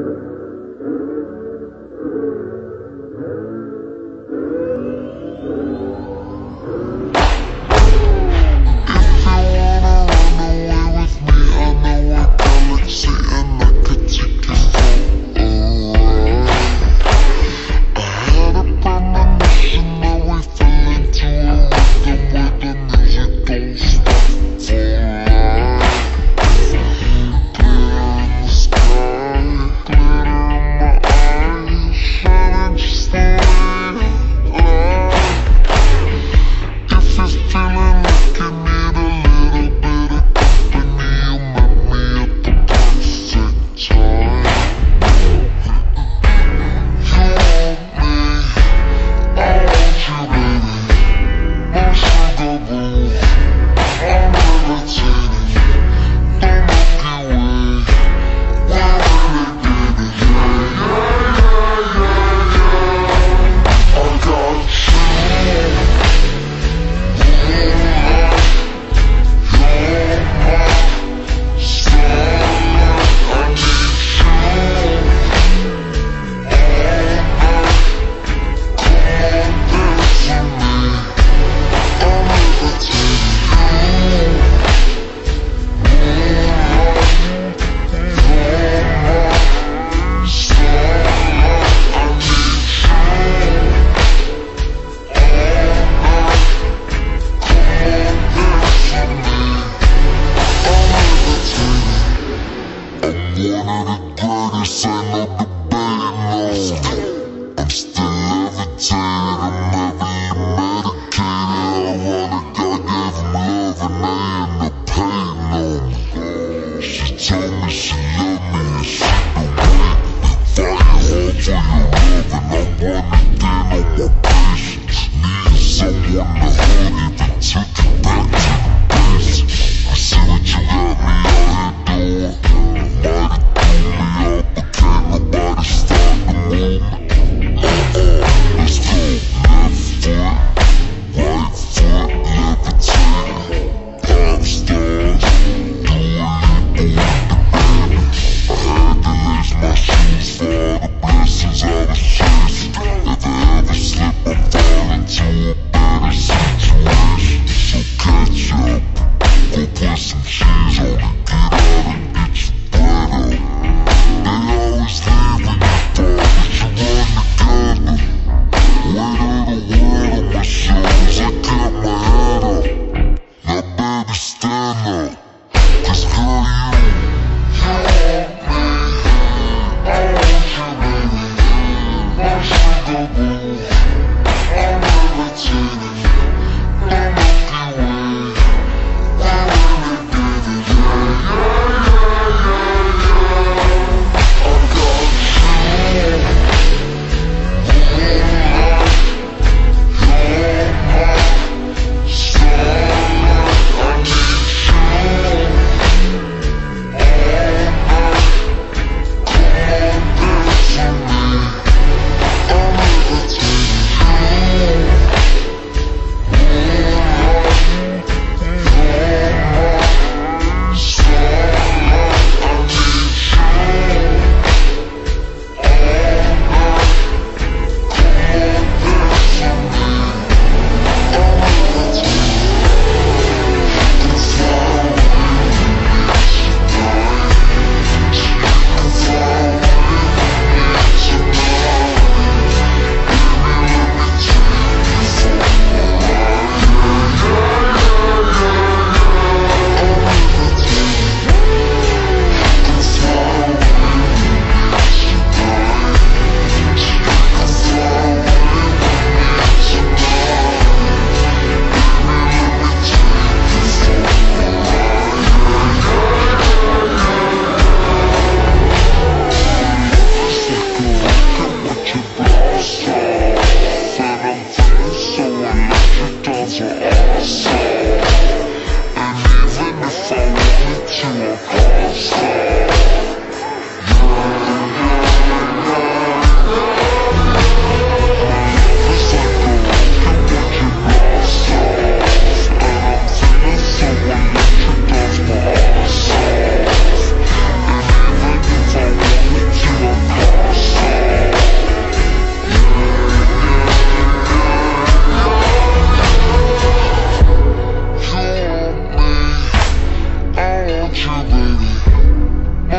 Let's go.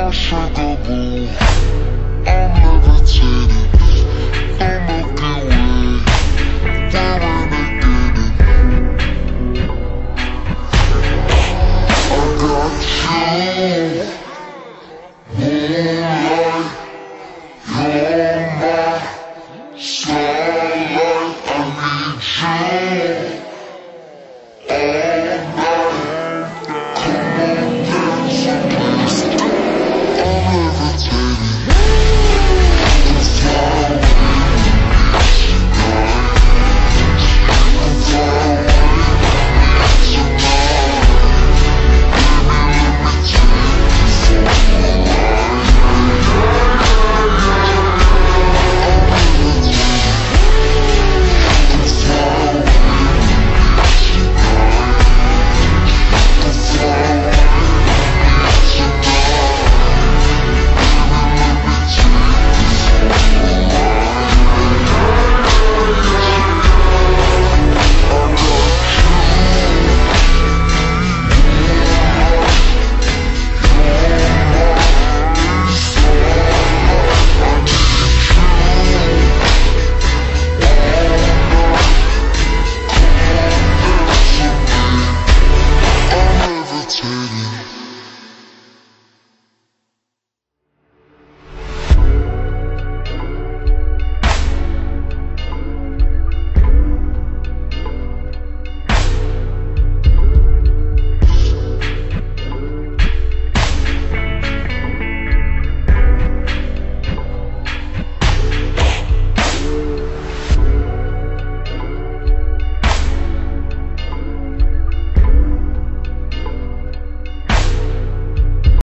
unshakable.